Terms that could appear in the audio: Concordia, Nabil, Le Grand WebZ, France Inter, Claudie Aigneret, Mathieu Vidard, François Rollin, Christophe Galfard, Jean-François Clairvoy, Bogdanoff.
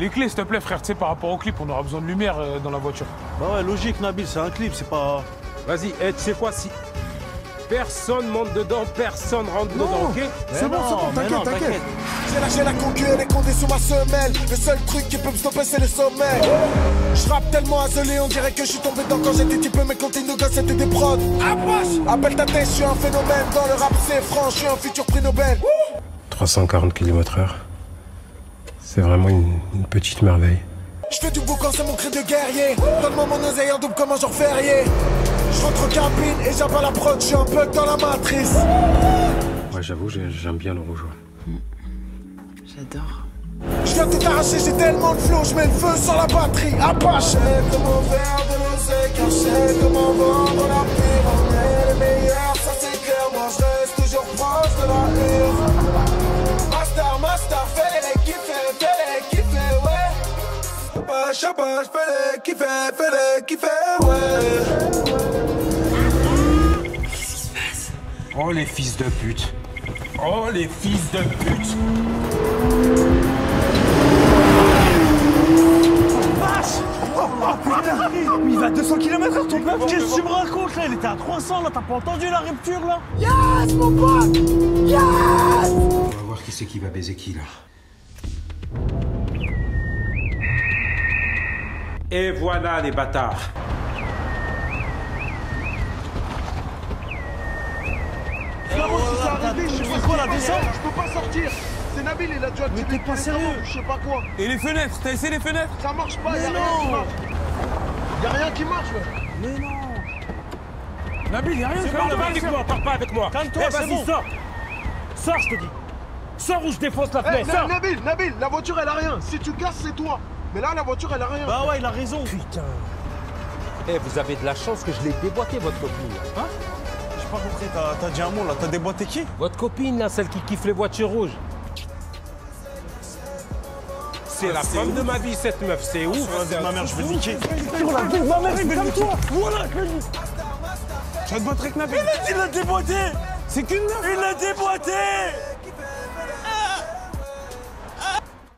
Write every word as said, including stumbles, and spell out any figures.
Les clés, s'il te plaît, frère, tu sais, par rapport au clip, on aura besoin de lumière euh, dans la voiture. Bah ouais, logique, Nabil, c'est un clip, c'est pas... Vas-y, hey, tu sais quoi, si... Personne monte dedans, personne rentre non, dedans, ok? C'est bon, c'est bon, t'inquiète, t'inquiète. J'ai lâché la concu, elle est condée sous ma semelle. Le seul truc qui peut me stopper, c'est le sommeil. Je rappe tellement azelé, on dirait que je suis tombé dedans quand j'étais petit peu, mais quand t'es une gosse, c'était des prods. Appelle ta tête, je suis un phénomène. Dans le rap, c'est franc, je suis un futur prix Nobel. trois cent quarante kilomètres heure. C'est vraiment une, une petite merveille. Je fais du boucan, c'est mon cri de guerrier. Donne-moi mon oseille en double comme un jour férié. Je rentre en cabine et j'avale la prod, je suis un peu dans la matrice. Ouais, j'avoue, j'aime bien le rouge. Mmh. J'adore. Je viens tout arracher, j'ai tellement de flow, je mets le feu sur la batterie. Apache. Comment faire de l'oseille cachée, comment vendre la pire. On est les meilleurs, ça c'est clair. Moi je reste toujours proche de la hurle. Master, master, fais les kiffer, fais les kiffer, ouais. Apache, apache, fais les kiffer, fais les kiffer, ouais. Oh les fils de pute. Oh les fils de pute. Vache. Oh, oh putain. Mais il va à deux cents kilomètres heure ton meuf. Qu'est-ce que tu me racontes là? Il était à trois cents là, t'as pas entendu la rupture là? Yes mon pote. Yes. On va voir qui c'est qui va baiser qui là. Et voilà les bâtards. Je sais pas quoi la descente. Je peux pas sortir. C'est Nabil, il a déjà tué. Mais t'es pas sérieux. Je sais pas quoi. Et les fenêtres, t'as essayé les fenêtres? Ça marche pas, y'a rien qui marche. Y'a rien qui marche, ouais. Mais non. Nabil, y'a rien qui marche. Pas avec moi, pars pas avec moi. Calme-toi, vas-y, sors. Sors, je te dis. Sors ou je défonce la fenêtre. Sors. Nabil, Nabil, la voiture elle a rien. Si tu casses, c'est toi. Mais là, la voiture elle a rien. Bah ouais, il a raison. Putain. Eh, vous avez de la chance que je l'ai déboîté, votre copine. Hein? J'ai pas compris, t'as dit un mot là, t'as déboîté qui? Votre copine là, celle qui kiffe les voitures rouges. C'est ah, la femme de ma vie cette meuf, c'est ouf. Sur la vie de ma mère, je vais niquer. Sur la vie de ma mère, je vais niquer. Voilà, je vais niquer. Je vais te boîter avec Nabil. Il l'a déboîté. C'est qu'une meuf. Il l'a déboîté.